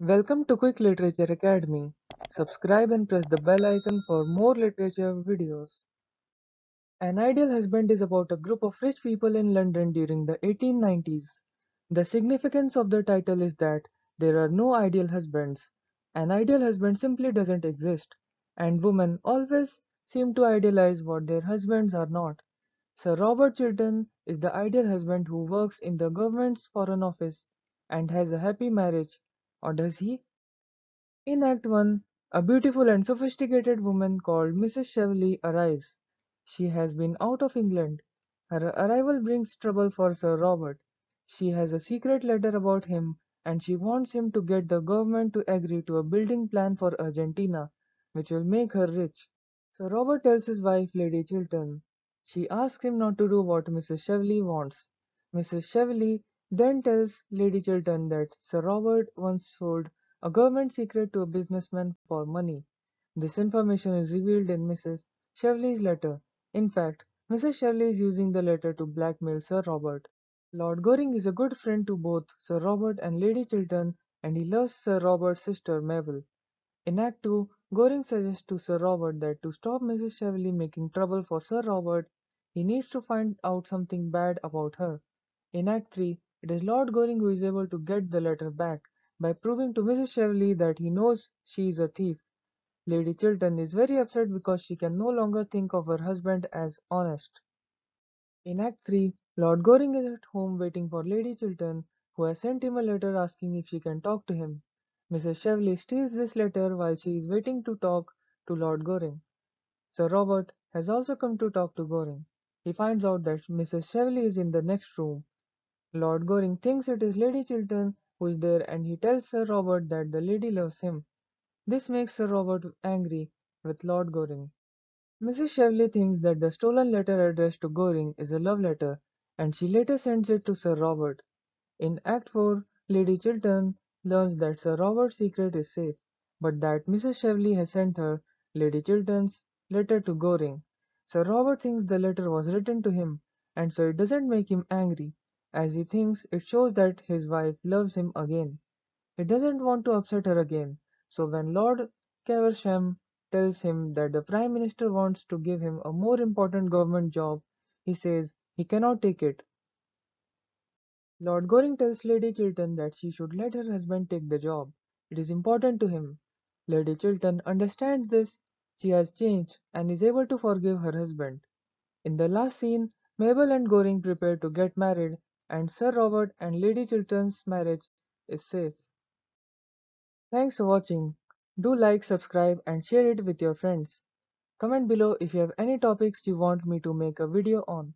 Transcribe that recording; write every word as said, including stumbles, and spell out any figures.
Welcome to Quick Literature Academy. Subscribe and press the bell icon for more literature videos. An Ideal Husband is about a group of rich people in London during the eighteen nineties. The significance of the title is that there are no ideal husbands. An ideal husband simply doesn't exist, and women always seem to idealize what their husbands are not. Sir Robert Chiltern is the ideal husband who works in the government's foreign office and has a happy marriage. Or does he? In Act one, a beautiful and sophisticated woman called Missus Cheveley arrives. She has been out of England. Her arrival brings trouble for Sir Robert. She has a secret letter about him, and she wants him to get the government to agree to a building plan for Argentina, which will make her rich. Sir Robert tells his wife, Lady Chiltern. She asks him not to do what Missus Cheveley wants. Missus Cheveley then tells Lady Chiltern that Sir Robert once sold a government secret to a businessman for money. This information is revealed in Missus Cheveley's letter. In fact, Missus Cheveley is using the letter to blackmail Sir Robert. Lord Goring is a good friend to both Sir Robert and Lady Chiltern, and he loves Sir Robert's sister Mabel. In Act two, Goring suggests to Sir Robert that to stop Missus Cheveley making trouble for Sir Robert, he needs to find out something bad about her. In Act three, it is Lord Goring who is able to get the letter back by proving to Missus Cheveley that he knows she is a thief. Lady Chiltern is very upset because she can no longer think of her husband as honest. In Act three, Lord Goring is at home waiting for Lady Chiltern, who has sent him a letter asking if she can talk to him. Missus Cheveley steals this letter while she is waiting to talk to Lord Goring. Sir Robert has also come to talk to Goring. He finds out that Missus Cheveley is in the next room. Lord Goring thinks it is Lady Chiltern who is there, and he tells Sir Robert that the lady loves him. This makes Sir Robert angry with Lord Goring. Missus Cheveley thinks that the stolen letter addressed to Goring is a love letter, and she later sends it to Sir Robert. In Act four, Lady Chiltern learns that Sir Robert's secret is safe, but that Missus Cheveley has sent her, Lady Chiltern's, letter to Goring. Sir Robert thinks the letter was written to him, and so it doesn't make him angry. As he thinks, it shows that his wife loves him again. He doesn't want to upset her again, so when Lord Caversham tells him that the Prime Minister wants to give him a more important government job, he says he cannot take it. Lord Goring tells Lady Chiltern that she should let her husband take the job. It is important to him. Lady Chiltern understands this. She has changed and is able to forgive her husband. In the last scene, Mabel and Goring prepare to get married, and Sir Robert and Lady Chiltern's marriage is safe. Thanks for watching. Do like, subscribe and share it with your friends. Comment below if you have any topics you want me to make a video on.